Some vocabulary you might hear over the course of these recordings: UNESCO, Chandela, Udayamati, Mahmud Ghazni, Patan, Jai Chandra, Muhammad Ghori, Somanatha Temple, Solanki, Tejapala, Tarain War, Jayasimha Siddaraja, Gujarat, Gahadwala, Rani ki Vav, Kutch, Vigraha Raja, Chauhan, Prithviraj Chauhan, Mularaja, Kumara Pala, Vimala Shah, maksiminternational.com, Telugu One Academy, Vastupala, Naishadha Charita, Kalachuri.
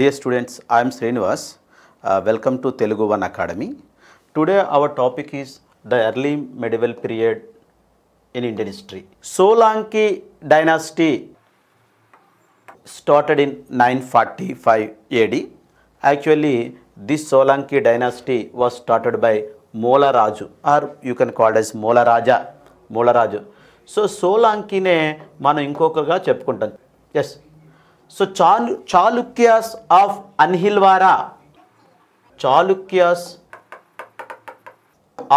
Dear students, I am Srinivas. Welcome to Telugu One Academy. Today our topic is the early medieval period in Indian history. Solanki dynasty started in 945 AD. Actually, this Solanki dynasty was started by Mularaja, or you can call it as Mularaja. Mularaja. So Solanki ne manu inkokaga cheppukuntam. Yes. So Chalukyas of Anhilwara. Chalukyas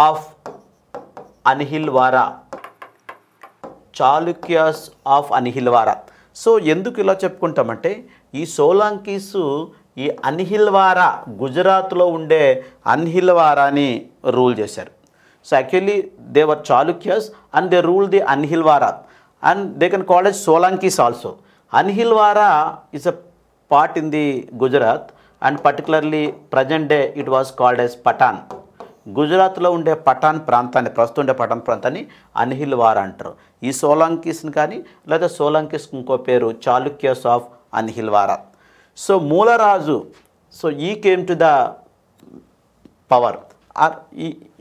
of Anhilwara. Chalukyas of Anhilwara. So yenduku ila cheppukuntamante ee Solankisu ee Anhilwara Gujarat lo unde Anhilwara ni rule chesaru. So actually they were Chalukyas and they ruled the Anhilwara, and they can call it Solankis also. Anhilwara is a part in the Gujarat, and particularly present day it was called as Patan. Gujarat lo unde Patan prantani, prastu unde Patan prantani Anhilwara antaru. Ee Solankis ni kani ledha Solankis inko peru Chalukyas of Anhilwara. So Mularaja, so he came to the power, or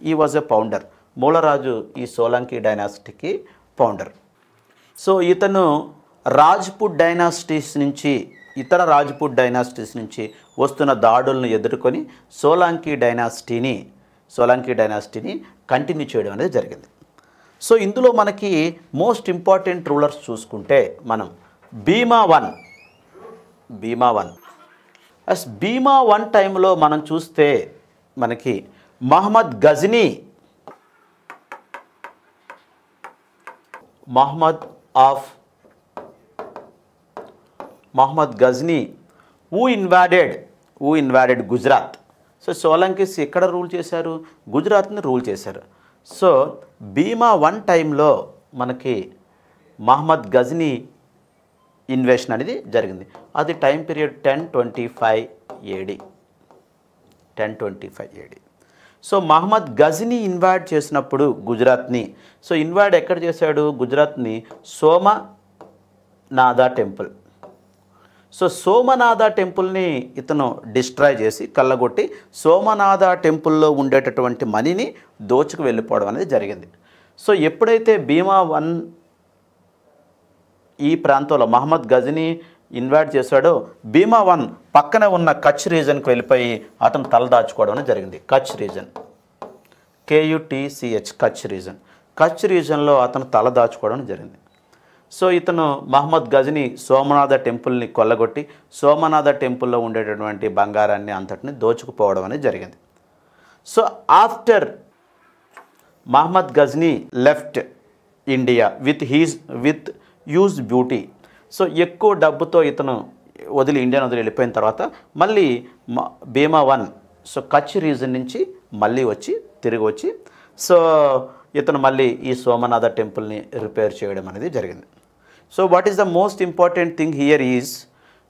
he was a founder. Mularaja ee Solanki dynasty ki founder. So itanu Rajput dynasties nunchi, itara Rajput dynasties nunchi vastuna dadulnu edurukoni Solanki dynasty ni continue cheyadam anade jarigindi. So indulo manaki most important rulers chusukunte manam Bhima 1 as Bhima 1 time lo manam chuste manaki Muhammad Ghazni, who invaded Gujarat. So Solankis ekkada rule chesaru, Gujarat ni rule chesaru. So Bhima 1 time lo manaki Muhammad Ghazni invasion anedi jarigindi. Adi time period 1025 AD. So Muhammad Ghazni invade chesinappudu Gujarat ni, so invade ekkada chesadu Gujarat ni, Somanatha Temple. So Somnath టెంపుల్ని ఇతను destroy చేసి కళ్ళగొట్టి సోమనాథ టెంపుల్లో ఉండేటటువంటి మనీని దోచుకు వెళ్ళిపోవడం అనేది జరిగింది. So ఎప్పుడైతే భీమా 1 ఈ ప్రాంతంలో మహమ్మద్ గజని ఇన్వైట్ చేశాడో, భీమా 1 పక్కన ఉన్న కచ్ రీజన్కి వెళ్ళిపోయి అతను తలదాచుకోవడం అనేది జరిగింది. Kutch region, KUTCH, Kutch region. Kutch రీజన్లో అతను తలదాచుకోవడం జరిగింది. సో ఇతను మహమ్మద్ గజని సోమనాథ టెంపుల్ని కొల్లగొట్టి సోమనాథ టెంపుల్లో ఉండేటటువంటి బంగారాన్ని అంతటిని దోచుకుపోవడం అనేది జరిగింది. So after Mohammed Ghazni left India with huge beauty. So ఎక్కువ డబ్బుతో ఇతను వదిలి ఇండియాను వదిలి వెళ్ళిపోయిన తర్వాత మళ్ళీ భీమా 1 సో కచ్ రీజన్ నుంచి మళ్ళీ తిరిగి వచ్చి సో ఇతను మళ్ళీ ఈ సోమనాథ టెంపుల్ని రిపేర్ చేయడం అనేది జరిగింది. So what is the most important thing here is,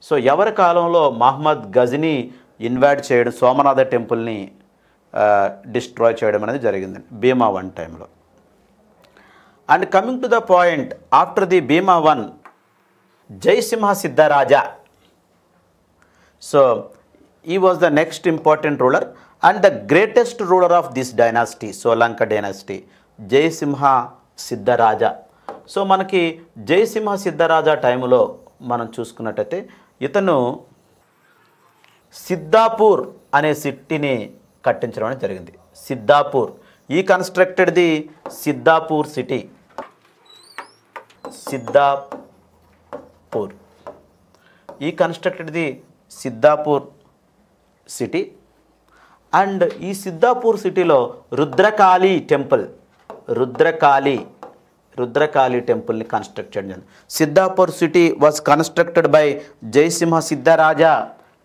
so ఎవరి కాలంలో మహమ్మద్ గజని ఇన్వైట్ చేయడం, సోమనాథ టెంపుల్ని డిస్ట్రాయ్ చేయడం అనేది జరిగింది భీమా 1 టైంలో. And coming to the point, after the Bhima 1 Jayasimha Siddharaja, so he was the next important ruler and the greatest ruler of this dynasty, సోలంక dynasty, Jayasimha Siddharaja. So మనకి జయసింహ సిద్ధరాజా టైంలో మనం చూసుకున్నట్టయితే ఇతను సిద్ధాపూర్ అనే సిటీని కట్టించడం అనేది జరిగింది. Siddhapur, he constructed the Siddhapur city. Siddhapur, he constructed the Siddhapur city. And ఈ సిద్ధాపూర్ సిటీలో రుద్రకాళి టెంపుల్ని కన్స్ట్రక్ట్ చేయడం. Siddhapur city was constructed by Jayasimha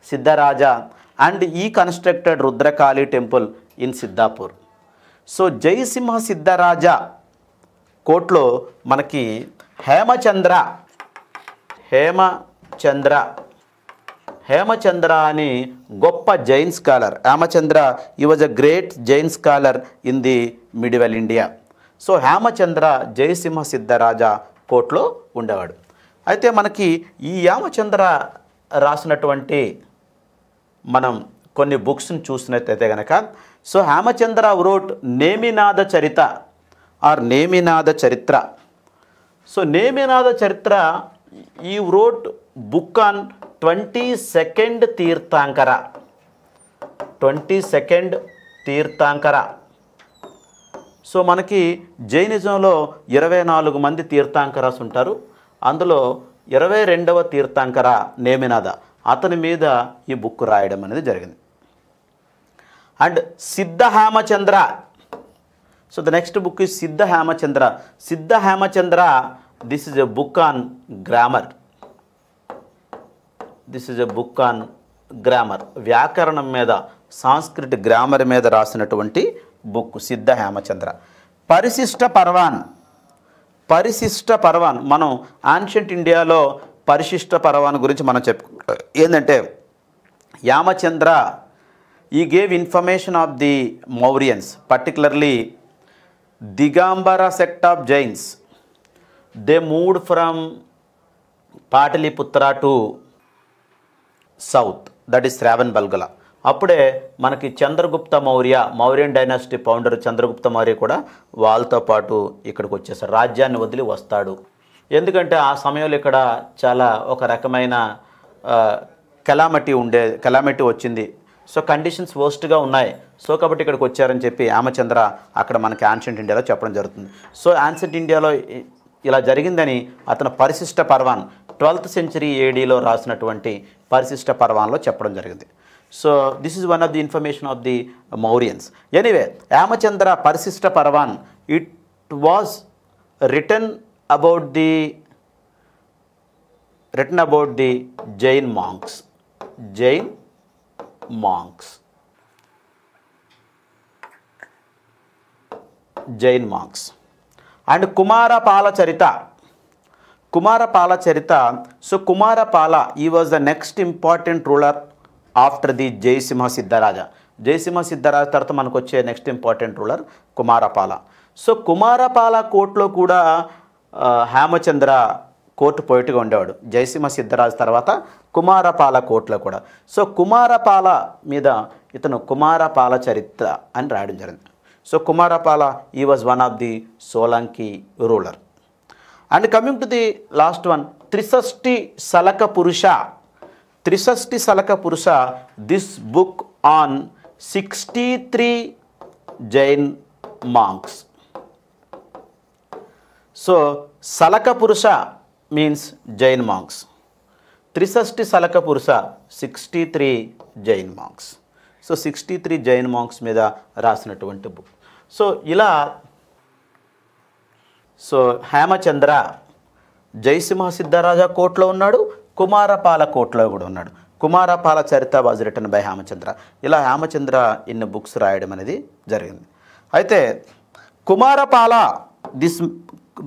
Siddharaja and he constructed Rudrakali temple in Siddhapur. So Jayasimha Siddharaja కోట్లో మనకి హేమచంద్ర అని గొప్ప Jain scholar. Hemachandra he was a great Jain scholar in the medieval India. So Hemachandra Jayasimha Siddharaja కోట్లో ఉండేవాడు. అయితే మనకి ఈ హేమచంద్ర రాసినటువంటి మనం కొన్ని బుక్స్ ని చూసినట్లయితే గనక so Hemachandra wrote Neminatha Charita or Neminatha Charitra. So Neminatha Charitra ఈ wrote book on 22nd తీర్థాంకర 22nd తీర్థాంకర. So మనకి జైనిజంలో 24 మంది తీర్థాంకరాస్ ఉంటారు. అందులో 22వ తీర్థాంకర నేమినాథ, అతని మీద ఈ బుక్ రాయడం అనేది జరిగింది. And Siddha Hemachandra, so the next book is Siddha Hemachandra. Siddha Hemachandra this is a book on grammar, this is a book on grammar, వ్యాకరణం మీద సాంస్క్రిట్ గ్రామర్ మీద రాసినటువంటి బుక్ సిద్ధ హేమచంద్ర. పరిశిష్ట పర్వాన్, పరిశిష్ట పర్వాన్ మనం ఆన్షియంట్ ఇండియాలో పరిశిష్ట పర్వాన్ గురించి మనం చెప్పుకో ఏంటంటే Hemachandra he gave information of the Mauryans, particularly Digambara sect of Jains. They moved from Pataliputra to south, that is Shravan బల్గల. అప్పుడే మనకి చంద్రగుప్త మౌర్య, మౌర్యన్ డైనాసిటీ ఫౌండర్ చంద్రగుప్త మౌర్య కూడా వాళ్ళతో పాటు ఇక్కడికి వచ్చేసారు, రాజ్యాన్ని వదిలి వస్తాడు. ఎందుకంటే ఆ సమయంలో ఇక్కడ చాలా ఒక రకమైన కెలామిటీ వచ్చింది. సో కండిషన్స్ వర్స్ట్గా ఉన్నాయి. సో కాబట్టి ఇక్కడికి వచ్చారని చెప్పి హేమచంద్ర అక్కడ మనకి యాన్షియంట్ ఇండియాలో చెప్పడం జరుగుతుంది. సో యాన్షియంట్ ఇండియాలో ఇలా జరిగిందని అతను పరిశిష్ట పర్వాన్ 12th century AD రాసినటువంటి పరిశిష్ట పర్వాన్లో చెప్పడం జరిగింది. So this is one of the information of the Mauryans. Anyway Hemachandra Parishishta Parvan it was written about the Jain monks. And Kumara Pala Charita. So Kumara Pala, he was the next important ruler after the Jayasimha Siddaraja తర్వాత మనకు వచ్చే next important ruler Kumarapala. So Kumarapala కోర్టులో కూడా Hemachandra court పోయిట్గా ఉండేవాడు. జయసింహ సిద్ధరాజు తర్వాత కుమారపాల కోర్టులో కూడా. So కుమారపాల మీద ఇతను కుమారపాల చరిత్ర అని రాయడం జరిగింది. So Kumarapala he was one of the Solanki ruler. And coming to the last one, Trishashti Salaka Purusha this book on 63 Jain monks. So Salaka Purusha means Jain monks. Trishashti Salaka Purusha 63 Jain monks. So 63 Jain monks మీద రాసినటువంటి బుక్. సో ఇలా సో హేమచంద్ర జయసింహ సిద్ధరాజా కోర్టులో ఉన్నాడు, కుమారపాల కోర్టులో కూడా ఉన్నాడు. Kumarapala Charita was written by Hemachandra. ఇలా హేమచంద్ర ఇన్ని బుక్స్ రాయడం అనేది జరిగింది. అయితే Kumarapala this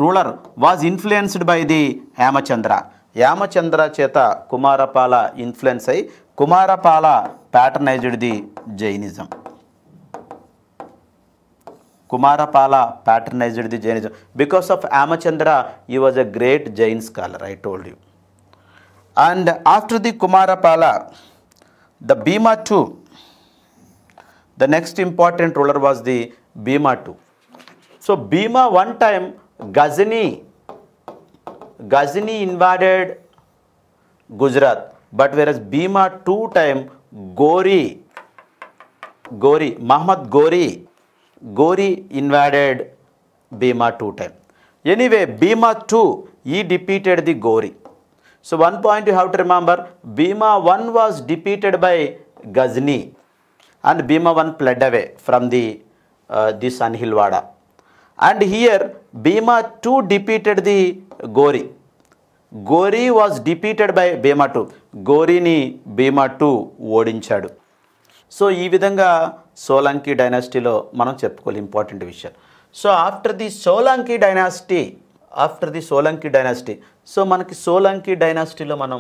ruler was influenced by the Hemachandra చేత కుమారపాల ఇన్ఫ్లుయెన్స్ అయి Kumarapala patronised the Jainism. Because of Hemachandra he was a great Jain scholar, I told you. And after the Kumarapala, the Bhima II, the next important ruler was the Bhima II. So Bhima one time, Ghazni invaded Gujarat, but whereas Bhima two time, Muhammad Ghori invaded Bhima two time. Anyway, Bhima II, he defeated the Ghori. So one point you have to remember, Bhima 1 was defeated by Ghazni and Bhima 1 fled away from the this Anhilwara. And here Bhima 2 defeated the Ghori. Ghori was defeated by Bhima 2. Ghorini Bhima 2 ఓడించాడు. So ఈ విధంగా సోలంకి డైనాసిటీలో మనం చెప్పుకోవాలి important విషయాలు. So after the Solanki dynasty so మనకి సోలంకి డైనాసిటీలో మనం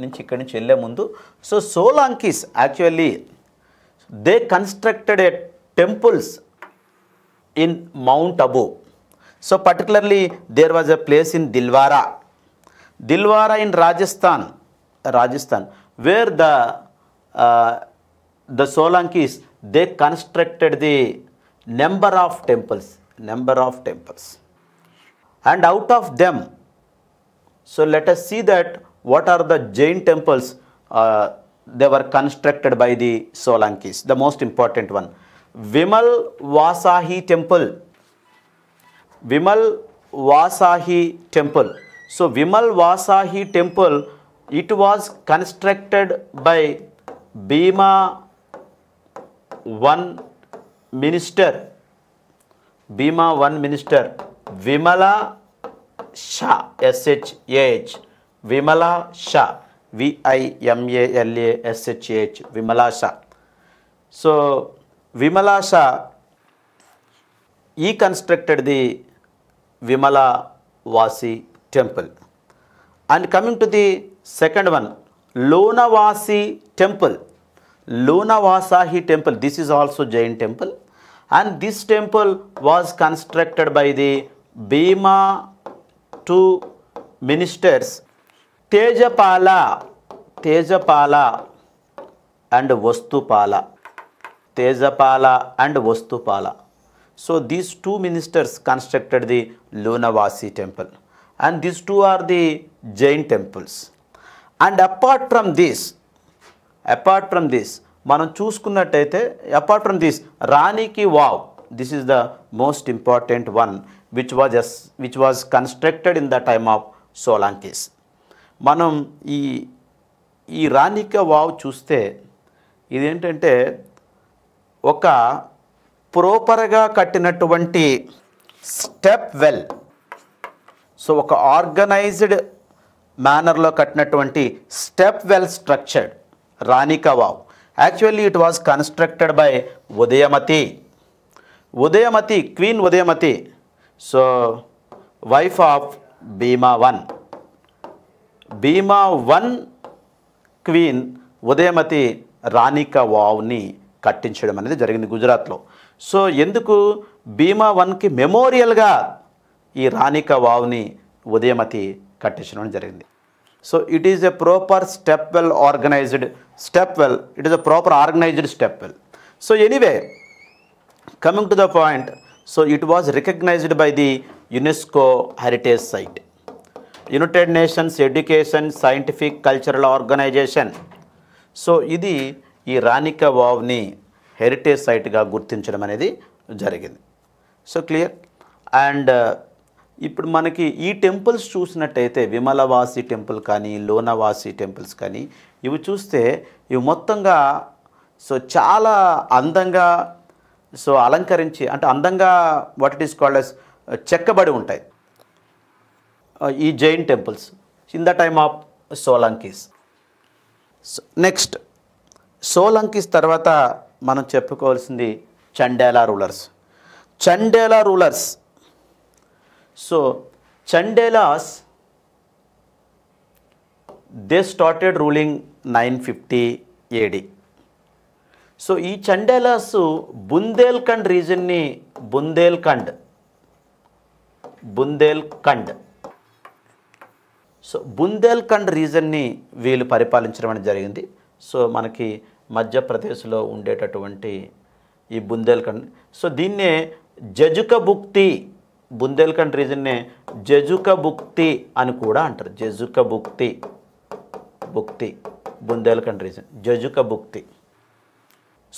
నుంచి ఇక్కడి నుంచి వెళ్ళే ముందు so Solankis actually they constructed a temples in mount Abu. So particularly there was a place in Dilwara in Rajasthan where the the Solankis, they constructed the number of temples, and out of them, so let us see that what are the Jain temples they were constructed by the Solankis. The most important one, Vimala Vasahi Temple. Vimala Vasahi Temple. So Vimala Vasahi Temple, it was constructed by Bhima one minister, Vimala Shah, S-H-A-H, Vimala Shah, V-I-M-A-L-A-S-H-A-H, Vimala Shah. So Vimala Shah, he constructed the Vimala Vasi Temple. And coming to the second one, Lunavasi Temple. Lunavasahi Temple, this is also Jain temple, and this temple was constructed by the Bhima two ministers, Tejapala and Vastupala. Tejapala and Vastupala. So these two ministers constructed the Lunavasi temple, and these two are the Jain temples. And apart from this, మనం చూసుకున్నట్టయితే apart from this, Rani ki Vav, this is the most important one which was constructed in the time of Solankis. మనం ఈ రాణి కి wow చూస్తే ఇదేంటంటే ఒక ప్రోపర్గా కట్టినటువంటి స్టెప్ వెల్, సో ఒక ఆర్గనైజ్డ్ మేనర్లో కట్టినటువంటి step well structure Rani ki Vav. Actually it was constructed by Udayamati, Queen Udayamati, so wife of Bhima I, Queen Udayamati Rani ki Vav ni కట్టించడం అనేది జరిగింది గుజరాత్లో. సో ఎందుకు Bhima I కి మెమోరియల్గా ఈ రాణి కి వావ్ ని ఉదయమతి కట్టించడం జరిగింది. So it is a proper organized stepwell. So anyway, coming to the point, so it was recognized by the UNESCO heritage site, United Nations Education, Scientific, Cultural Organization. So ఇది ఈ రాణి కి wow ని heritage site గా గుర్తించడం అనేది జరిగింది. So clear. And ఇప్పుడు మనకి ఈ టెంపుల్స్ చూసినట్టయితే విమలవాసి టెంపుల్ కానీ లోనవాసి టెంపుల్స్ కానీ ఇవి చూస్తే ఇవి మొత్తంగా సో చాలా అందంగా సో అలంకరించి, అంటే అందంగా what it is called as చెక్కబడి ఉంటాయి ఈ Jain temples in the time of Solankis. Next Solankis తర్వాత మనం చెప్పుకోవాల్సింది Chandela rulers. So Chandelas, they started ruling 950 AD. So ee Chandelas Bundelkhand region ni Bundelkhand. So Bundelkhand region ni veelu పరిపాలించడం అనేది జరిగింది. సో మనకి మధ్యప్రదేశ్ లో ఉండేటటువంటి ఈ బుందేల్ఖండ్, సో దీన్నే బుందేల్ఖండ్ రీజన్నే జజుకబుక్తి అని కూడా అంటారు. జజుకబుక్తి బుందేల్ఖండ్ రీజన్ జజుకబుక్తి.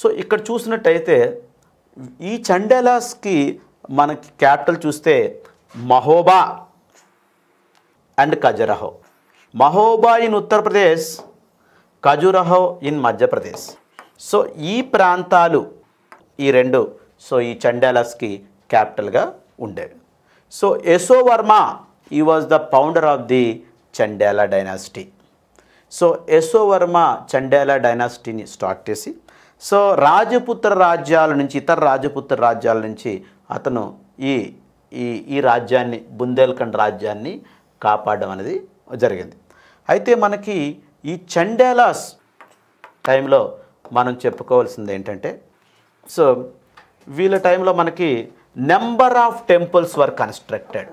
సో ఇక్కడ చూసినట్టయితే ఈ చండేలాస్కి మనకి క్యాపిటల్ చూస్తే Mahoba and Khajuraho. Mahoba in Uttar Pradesh, Khajuraho in Madhya Pradesh. So ఈ ప్రాంతాలు ఈ రెండు సో ఈ చండేలాస్కి క్యాపిటల్గా ఉండేవి. So Yashovarma, he was the founder of the Chandela dynasty. So Yashovarma Chandela డైనాసిటీని స్టార్ట్ చేసి సో ఇతర రాజపుత్ర రాజ్యాల నుంచి అతను ఈ ఈ ఈ రాజ్యాన్ని బుందేల్ఖండ్ రాజ్యాన్ని కాపాడడం అనేది జరిగింది. అయితే మనకి ఈ చండేలాస్ టైంలో మనం చెప్పుకోవాల్సింది ఏంటంటే సో వీళ్ళ టైంలో మనకి number of temples were constructed.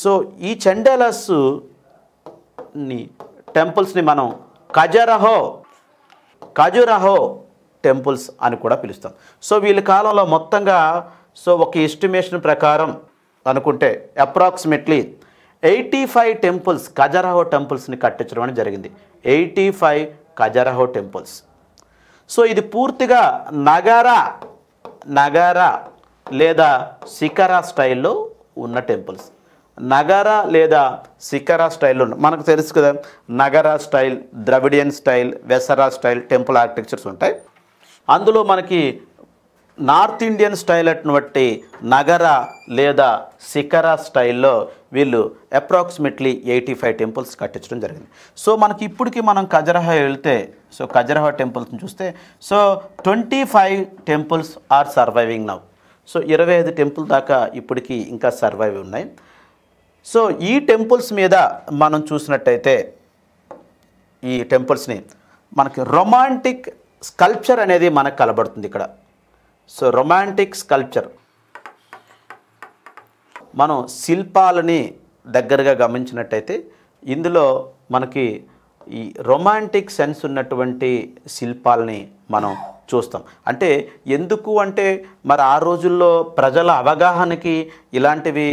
So ఈ చండేలాస్ ని టెంపుల్స్ని మనం ఖజురహో టెంపుల్స్ అని కూడా పిలుస్తాం. సో వీళ్ళ కాలంలో మొత్తంగా సో ఒక ఎస్టిమేషన్ ప్రకారం అనుకుంటే అప్రాక్సిమేట్లీ 85 టెంపుల్స్ ఖజురహో టెంపుల్స్ని కట్టించడం అని జరిగింది. 85 ఖజురహో టెంపుల్స్. సో ఇది పూర్తిగా నగారా లేదా శిఖరా స్టైల్లో ఉన్న టెంపుల్స్. నగారా లేదా శిఖరా స్టైల్లో ఉన్న మనకు తెలుసు కదా, Nagara style, Dravidian style, Vesara style temple architectures ఉంటాయి. అందులో మనకి నార్త్ ఇండియన్ స్టైల్ అటువంటి నగరా లేదా శిఖరా స్టైల్లో వీళ్ళు అప్రాక్సిమేట్లీ 85 టెంపుల్స్ కట్టించడం జరిగింది. సో మనకి ఇప్పటికి మనం ఖజురహో వెళ్తే సో ఖజురహో టెంపుల్స్ని చూస్తే so 25 temples are surviving now. So 25 temple దాకా ఇప్పటికీ ఇంకా సర్వైవ్ ఉన్నాయి. సో ఈ టెంపుల్స్ మీద మనం చూసినట్టయితే ఈ టెంపుల్స్ని మనకి రొమాంటిక్ స్కల్ప్చర్ అనేది మనకు కనబడుతుంది ఇక్కడ. సో రొమాంటిక్ స్కల్ప్చర్ మనం శిల్పాలని దగ్గరగా గమనించినట్టయితే ఇందులో మనకి ఈ రొమాంటిక్ సెన్స్ ఉన్నటువంటి శిల్పాలని మనం చూస్తాం. అంటే ఎందుకు అంటే మరి ఆ రోజుల్లో ప్రజల అవగాహనకి ఇలాంటివి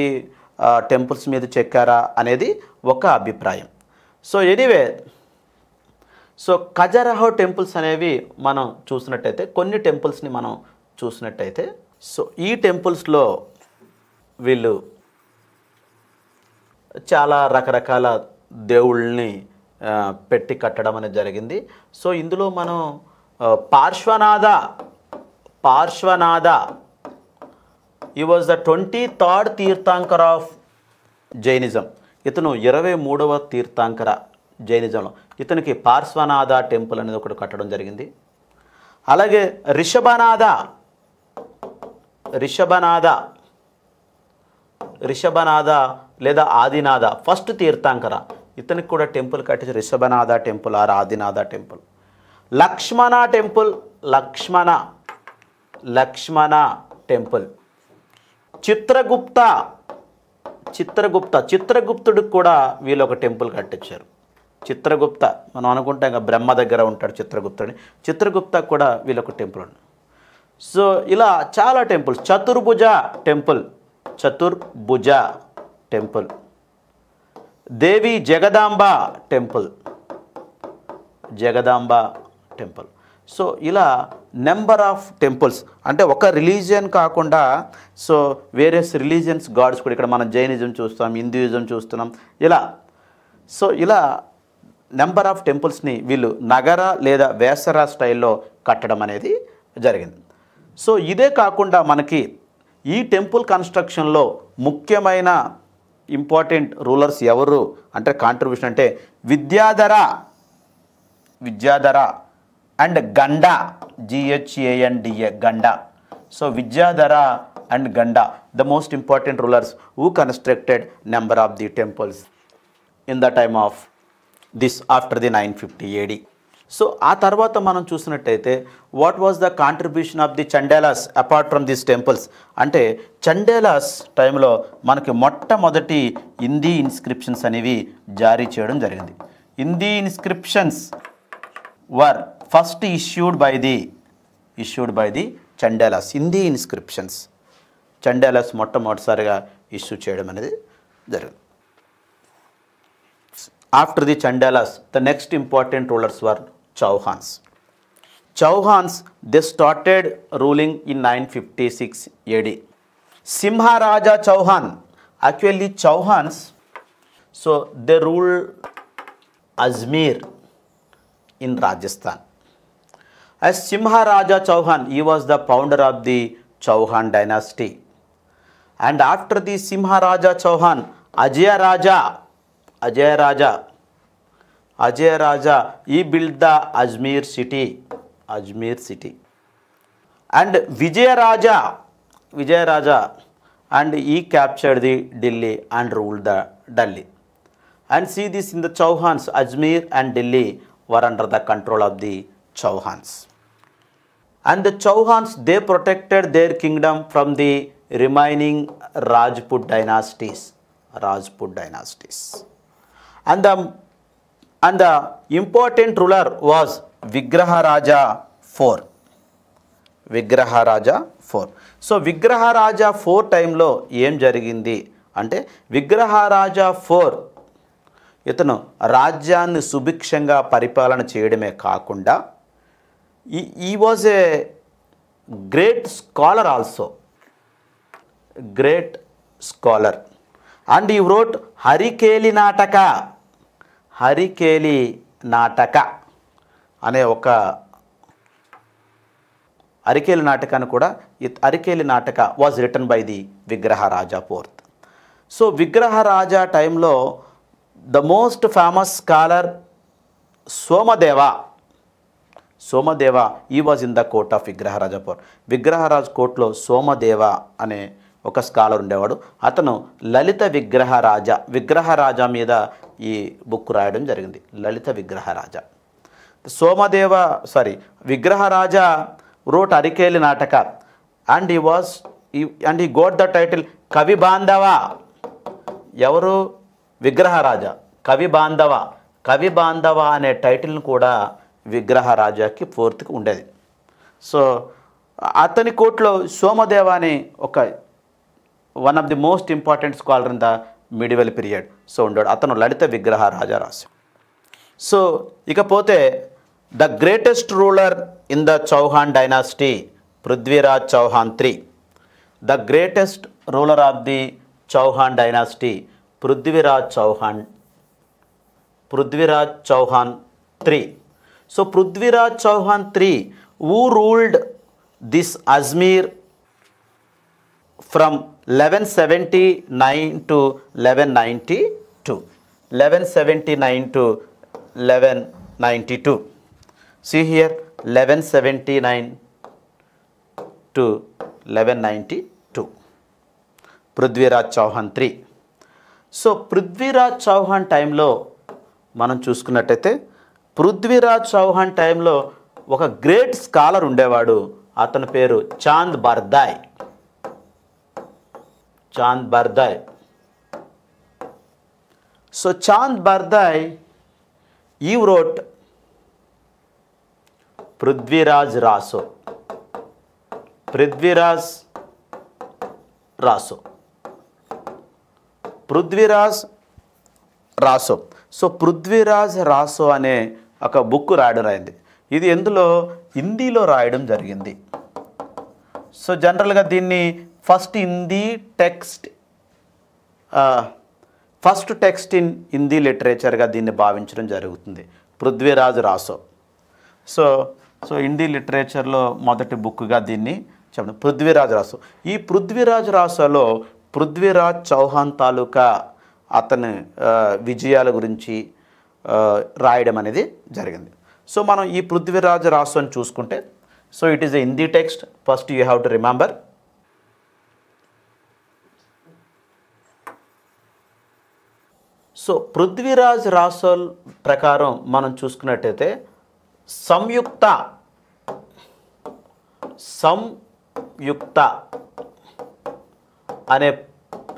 టెంపుల్స్ మీద చెక్కారా అనేది ఒక అభిప్రాయం. So anyway so Khajuraho temples అనేవి మనం చూసినట్టయితే కొన్ని టెంపుల్స్ని మనం చూసినట్టయితే సో ఈ టెంపుల్స్లో వీళ్ళు చాలా రకరకాల దేవుళ్ళని పెట్టి కట్టడం అనేది జరిగింది. సో ఇందులో మనం Parshvanatha he was the 23rd Tirthankar of Jainism. ఇతను 23వ తీర్థాంకర జైనిజంలో. ఇతనికి పార్శ్వనాథ టెంపుల్ అనేది ఒకటి కట్టడం జరిగింది. అలాగే రిషభనాథ లేదా ఆదినాథ ఫస్ట్ తీర్థాంకర, ఇతనికి కూడా టెంపుల్ కట్టించి Rishabhanatha temple or Adinatha temple. Lakshmana temple. చిత్రగుప్తుడికి కూడా వీళ్ళు ఒక టెంపుల్ కట్టించారు. చిత్రగుప్త మనం అనుకుంటాం కదా బ్రహ్మ దగ్గర ఉంటాడు చిత్రగుప్తుడిని, చిత్రగుప్త కూడా వీళ్ళొక టెంపుల్ ఉంది. సో ఇలా చాలా temples. Chaturbhuja temple, Devi Jagadamba temple. So ఇలా నెంబర్ ఆఫ్ టెంపుల్స్ అంటే ఒక రిలీజియన్ కాకుండా సో వేరియస్ రిలీజియన్స్ గాడ్స్ కూడా ఇక్కడ మనం జైనిజం చూస్తాం, హిందూయిజం చూస్తున్నాం ఇలా. సో ఇలా నెంబర్ ఆఫ్ టెంపుల్స్ని వీళ్ళు నగర లేదా వేసరా స్టైల్లో కట్టడం అనేది జరిగింది. సో ఇదే కాకుండా మనకి ఈ టెంపుల్ కన్స్ట్రక్షన్లో ముఖ్యమైన ఇంపార్టెంట్ రూలర్స్ ఎవరు అంటే కాంట్రిబ్యూషన్ అంటే Vidyadhara and Ganda, GHANDA Ganda. So Vidyadhara and Ganda the most important rulers who constructed number of the temples in the time of this after the 950 AD. So ఆ తర్వాత మనం చూసినట్టయితే what was the contribution of the Chandelas apart from this temples అంటే చండేలాస్ టైంలో మనకి మొట్టమొదటి Hindi inscriptions అనేవి జారీ చేయడం జరిగింది. Hindi inscriptions were first issued by the Chandelas. Hindi inscriptions Chandelas మొట్టమొదటిసారిగా ఇష్యూ చేయడం అనేది జరిగింది. After the Chandelas the next important rulers were Chauhans. They started ruling in 956 AD. Simharaja Chauhan. Actually Chauhans so they rule Ajmer in Rajasthan. As Simharaja Chauhan, he was the founder of the Chauhan dynasty. And after the Simharaja Chauhan, Ajay Raja, he built the Ajmer city. And Vijay Raja, and he captured the Delhi and ruled the Delhi. And see this in the Chauhans, Ajmer and Delhi were under the control of the Chauhans. And the Chauhans, they protected their kingdom from the remaining Rajput dynasties. And the and the important ruler was Vigraha Raja IV. Vigraha Raja IV. So, Vigraha Raja IV time lo em jarigindi ante Vigraha Raja IV ఇతను రాజ్యాన్ని సుభిక్షంగా పరిపాలన చేయడమే కాకుండా ఈ was a great scholar also great scholar and he wrote Harikeli Nataka Harikeli నాటక అనే ఒక హరికేలి నాటకాన్ని కూడా హరికేలి నాటక వాజ్ రిటన్ బై ది విగ్రహ రాజా ఫోర్త్ సో విగ్రహ రాజా టైంలో the most famous scholar Somadeva. Somadeva, he was in the court of Vigraha Raja IV. Vigraha Raja court lo Somadeva ane oka scholar undevadu. Atanu Lalita Vigraha Raja. Vigraha Raja meeda ee book rayadam jarigindi. Lalita Vigraha Raja. Somadeva, sorry, Vigraha Raja wrote Harikeli Nataka and he got the title Kavi Bandhava. Yavaru విగ్రహరాజ కవి బాంధవ అనే టైటిల్ని కూడా విగ్రహరాజాకి పూర్తిగా ఉండేది. So అతని కోట్లో సోమదేవ అనే ఒక one of the most important scholar in the medieval period so ఉండాడు. అతను లలిత విగ్రహరాజా రాశాడు. సో ఇకపోతే the greatest ruler in the Chauhan dynasty Prithviraj Chauhan III. The greatest ruler of the Chauhan dynasty Prithviraj Chauhan III. So Prithviraj Chauhan III, who ruled this Ajmer from 1179 to 1192. 1179 to 1192. See here, 1179 to 1192. Prithviraj Chauhan III. So Prithviraj Chauhan టైంలో మనం చూసుకున్నట్టయితే పృథ్వీరాజ్ చౌహాన్ టైంలో ఒక great scholar ఉండేవాడు. అతని పేరు Chand Bardai. So Chand Bardai he wrote Prithviraj Raso. So Prithviraj Raso అనే ఒక బుక్ రాయడం అయింది. ఇది ఎందులో హిందీలో రాయడం జరిగింది. సో జనరల్గా దీన్ని ఫస్ట్ టెక్స్ట్ ఇన్ హిందీ లిటరేచర్గా దీన్ని భావించడం జరుగుతుంది. పృథ్వీరాజ్ రాసో సో సో హిందీ లిటరేచర్లో మొదటి బుక్గా దీన్ని చెప్పడం పృథ్వీరాజ్ రాసో. ఈ పృథ్వీరాజ్ రాసోలో పృథ్వీరాజ్ చౌహాన్ తాలూకా అతని విజయాల గురించి రాయడం అనేది జరిగింది. సో మనం ఈ పృథ్వీరాజ్ రాసో అని చూసుకుంటే so it is a Hindi text. First you have to remember so Prithviraj Raso ప్రకారం మనం చూసుకున్నట్టయితే సంయుక్త అనే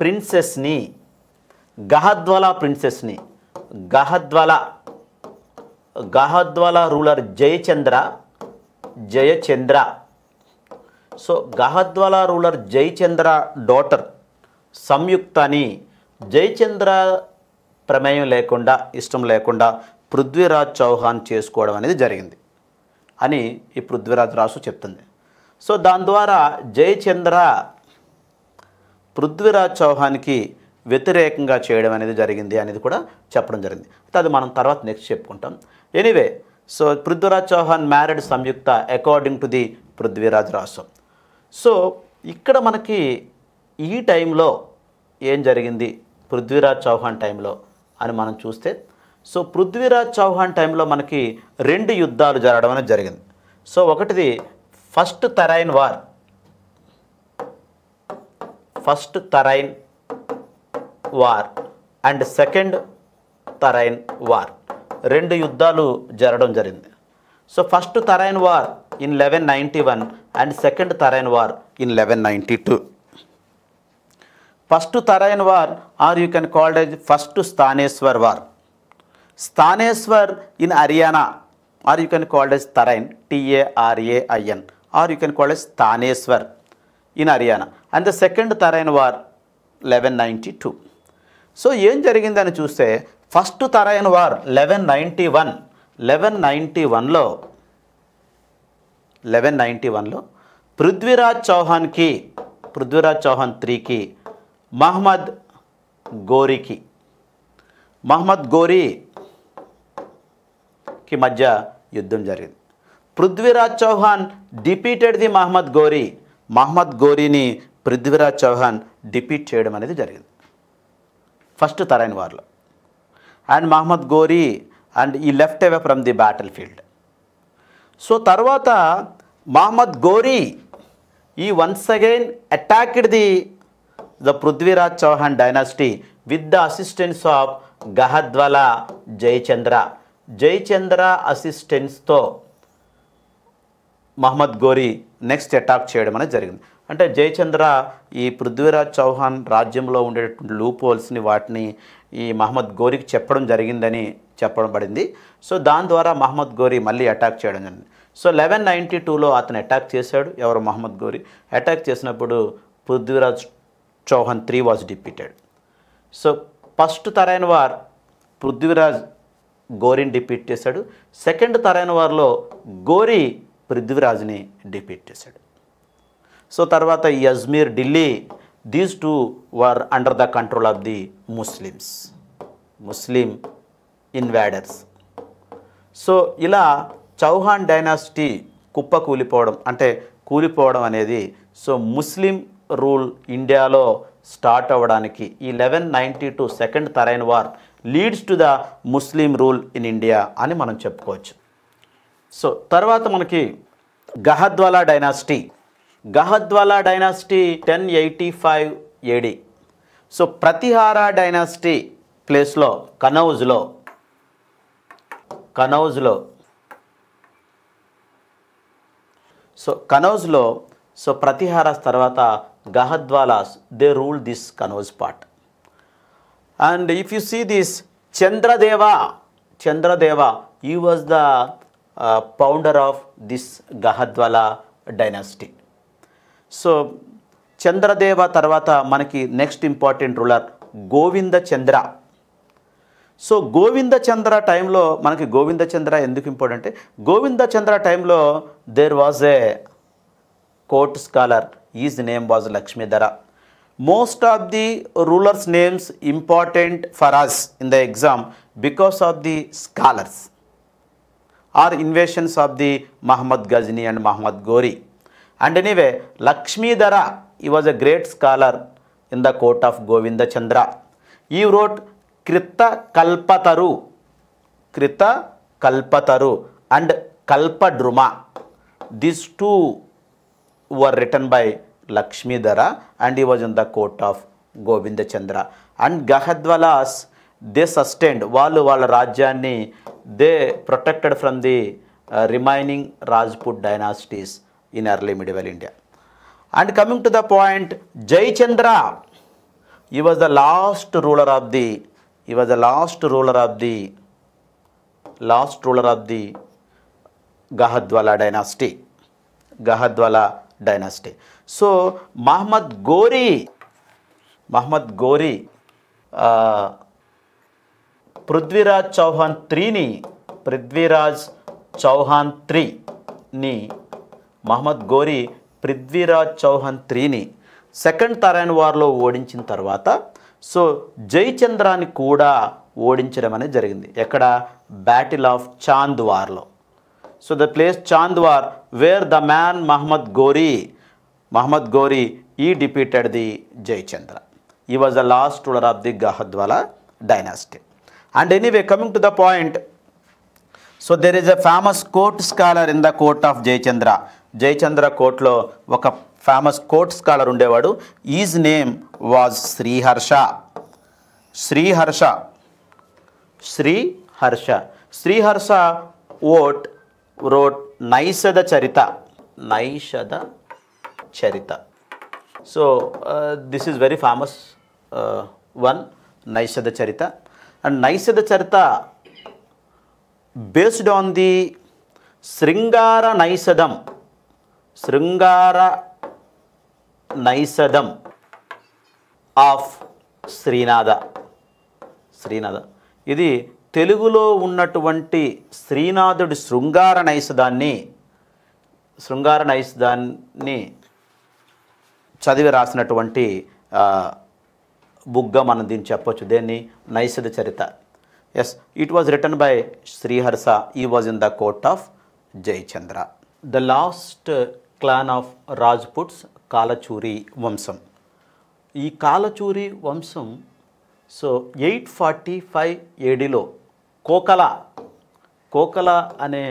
ప్రిన్సెస్ని Gahadavala ruler Jayachandra so Gahadavala ruler Jayachandra daughter సంయుక్తని జయచంద్ర ప్రమేయం లేకుండా ఇష్టం లేకుండా పృథ్వీరాజ్ చౌహాన్ చేసుకోవడం అనేది జరిగింది అని ఈ పృథ్వీరాజ్ రాసో చెప్తుంది. సో దాని ద్వారా జయచంద్ర పృథ్వీరాజ్ చౌహాన్కి వ్యతిరేకంగా చేయడం అనేది జరిగింది అనేది కూడా చెప్పడం జరిగింది. అయితే అది మనం తర్వాత నెక్స్ట్ చెప్పుకుంటాం. Anyway so Prithviraj Chauhan married Samyukta according to the Prithviraj Raso. So ఇక్కడ మనకి ఈ టైంలో ఏం జరిగింది పృథ్వీరాజ్ చౌహాన్ టైంలో అని మనం చూస్తే సో పృథ్వీరాజ్ చౌహాన్ టైంలో మనకి రెండు యుద్ధాలు జరగడం అనేది జరిగింది. సో ఒకటిది first Tarain war and second Tarain war. రెండు యుద్ధాలు జరగడం జరిగింది. So first Tarain war in 1191 and second Tarain war in 1192. First Tarain war or you can called as first Sthaneshwar war, Sthaneswar in Haryana, or you can call it as Tarain, T-A-R-A-I-N, or you can call it as Sthaneswar in Haryana. And the second Tarain War, 1192. So, yen jarigindani chuste, first Tarain War, 1191 lo, Prithviraj Chauhan 3 ki, Muhammad Ghori ki madhya yuddham jarigindi. Prithviraj Chauhan defeated the Muhammad Ghorini Prithviraj Chauhan defeat cheyadam anedi jarigindi. First Tarain War lo. And Muhammad Ghori, and he left away from the battlefield. So Tarvata Muhammad Ghori, he once again attacked the Prithviraj Chauhan dynasty with the assistance of Gahadwala Jai Chandra assistance to Muhammad Ghori next attack cheyadam anedi jarigindi. అంటే జయచంద్ర ఈ పృథ్వీరాజ్ చౌహాన్ రాజ్యంలో ఉండేటువంటి loop హోల్స్ని వాటిని ఈ మహమ్మద్ ఘోరికి చెప్పడం జరిగిందని చెప్పడం పడింది. సో దాని ద్వారా మహమ్మద్ ఘోరి మళ్ళీ అటాక్ చేయడం జరిగింది. సో 1192లో అతను అటాక్ చేశాడు. ఎవరు? మహమ్మద్ ఘోరి. అటాక్ చేసినప్పుడు Prithviraj Chauhan 3 was defeated. So first Tarain war Prithviraj ఘోరిని డిపీట్ చేశాడు. సెకండ్ తరైన వార్లో ఘోరి పృథ్వీరాజ్ని డిపీట్ చేశాడు. So, Tarvata, Ajmer, Delhi, these two were under the control of the Muslims, Muslim invaders. So, ila Chauhan dynasty kuppa koolipovadam, ante koolipovadam anedi, so Muslim rule India lo start avvadaniki 1192 second Tarain War leads to the Muslim rule in India ani manam cheppukovachu. So, Tarvata manaki Gahadwala dynasty 1085 AD. So, Pratihara dynasty place lo, Kanauj lo. So, Kanauj lo, so Pratiharas tarvata Gahadwalas, they ruled this Kanauj part. And if you see this, Chandradeva, he was the founder of this Gahadwala dynasty. So, Chandradeva Tarvata manaki next important ruler Govindachandra. So, Govindachandra time lo manaki Govindachandra enduku important ante Govindachandra time lo there was a court scholar, his name was Lakshmidara. Most of the rulers' names important for us in the exam because of the scholars or invasions of the Mahmud Ghazni and Muhammad Ghori. And anyway, Lakshmidara, he was a great scholar in the court of Govindachandra. He wrote Krita Kalpataru and Kalpadruma. These two were written by Lakshmidara and he was in the court of Govindachandra. And Gahadwalas, they sustained, Valu Rajani, they protected from the remaining Rajput dynasties in early medieval India. And coming to the point, Jai Chandra, he was the last ruler of the Gahadwala dynasty. So Muhammad Ghori, Prithviraj Chauhan 3 ni Muhammad Ghori Prithviraj Chauhan 3 ni second Tarain War lo ఓడించిన తర్వాత so జయచంద్రాని కూడా ఓడించడం అనేది జరిగింది. ఎక్కడ? Battle of Chandawar లో. So the place Chandawar where the man Muhammad Ghori he defeated the Jayachandra. He was the last ruler of the Gahadwala dynasty. And anyway, coming to the point, so there is a famous court scholar in the court of Jayachandra. Jayachandra court lo oka famous court scholar undevadu. His name was Sriharsha wrote Naishadha Charita. So this is very famous one, Naishadha Charita. And Naishadha Charita based on the Sringara Naisadam of Srinada. This Telugulo unnatuvanti Srinathudi Sringara Naisadani చదివి రాసినటువంటి బుగ్గ మనం దీన్ని చెప్పొచ్చు. దేన్ని? Naishadha Charita. Yes, it was written by Sriharsha. ఈ was in the court of Jayachandra. The last clan of Rajputs Kalachuri వంశం. ఈ కాలచూరి వంశం 845 AD కోకల అనే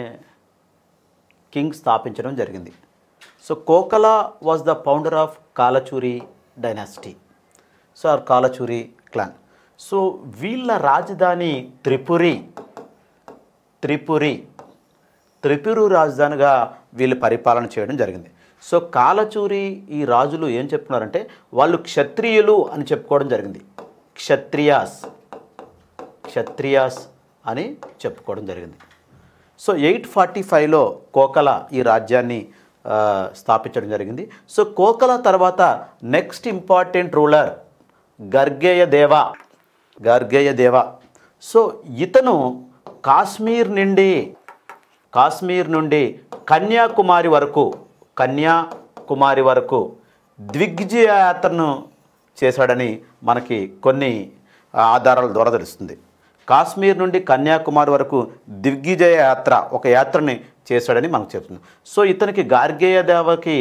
కింగ్ స్థాపించడం జరిగింది. Kokala was the founder of Kalachuri dynasty, or Kalachuri clan. Veela Rajdhani Tripuri Rajdhaniga veela paripalana cheyadam jarigindi. Kalachuri ee rajulu em cheptunarante vallu kshatriyalu ani cheppukodam jarigindi. Kshatriyas ani cheppukodam jarigindi. 845 lo Kokala ee rajyanni స్థాపించడం జరిగింది. కోకల తర్వాత next important ruler గర్గేయ దేవ. ఇతను కాశ్మీర్ నుండి కన్యాకుమారి వరకు దిగ్విజయ యాత్రను చేశాడని మనకి కొన్ని ఆధారాల ద్వారా తెలుస్తుంది. కాశ్మీర్ నుండి కన్యాకుమారి వరకు దిగ్విజయ యాత్ర ఒక యాత్రని చేశాడని మనకు చెప్తుంది. ఇతనికి గార్గేయ దేవకి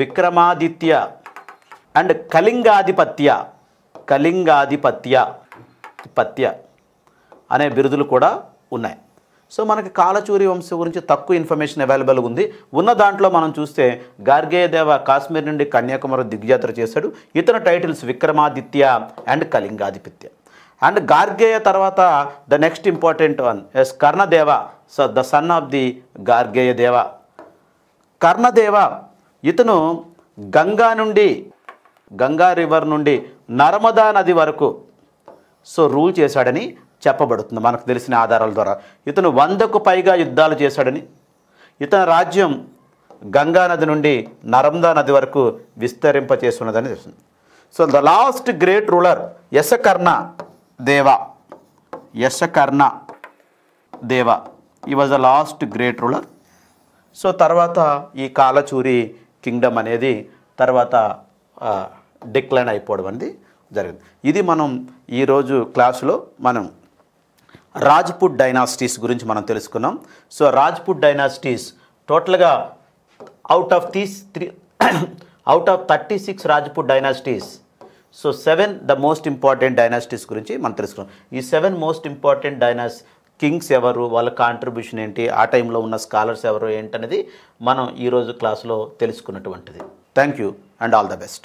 విక్రమాదిత్య అండ్ కళింగాధిపత్య అనే బిరుదులు కూడా ఉన్నాయి. మనకి కాలచూరి వంశం గురించి తక్కువ ఇన్ఫర్మేషన్ అవైలబుల్గా ఉంది. ఉన్న దాంట్లో మనం చూస్తే గార్గేయ దేవ కాశ్మీర్ నుండి కన్యాకుమారి దిగ్విజయాత్ర చేశాడు. ఇతని titles Vikramaditya and Kalingadhipatya. And Gargeya తర్వాత the next important one is Karnadeva. The son of the Gargeya Deva Karnadeva. ఇతను గంగా రివర్ నుండి నర్మదా నది వరకు రూల్ చేశాడని చెప్పబడుతుంది మనకు తెలిసిన ఆధారాల ద్వారా. ఇతను 100కు పైగా యుద్ధాలు చేశాడని, ఇతని రాజ్యం గంగా నది నుండి నర్మదా నది వరకు విస్తరింపచేస్తున్నదని తెలుస్తుంది. The last great ruler Yashakarna Deva. ఈ was the last great ruler. తర్వాత ఈ కాలచూరి కింగ్డమ్ అనేది తర్వాత డిక్లైన్ అయిపోవడం అనేది జరిగింది. ఇది మనం ఈరోజు క్లాసులో మనం రాజ్పుట్ డైనాసిటీస్ గురించి మనం తెలుసుకున్నాం. రాజ్పుట్ డైనాసిటీస్ టోటల్గా out of 36 Rajput dynasties 7 the most important dynasties గురించి మనం తెలుసుకున్నాం. ఈ 7 మోస్ట్ ఇంపార్టెంట్ కింగ్స్ ఎవరు, వాళ్ళ కాంట్రిబ్యూషన్ ఏంటి, ఆ టైంలో ఉన్న స్కాలర్స్ ఎవరు ఏంటనేది మనం ఈరోజు క్లాసులో తెలుసుకున్నటువంటిది. Thank you and all the best.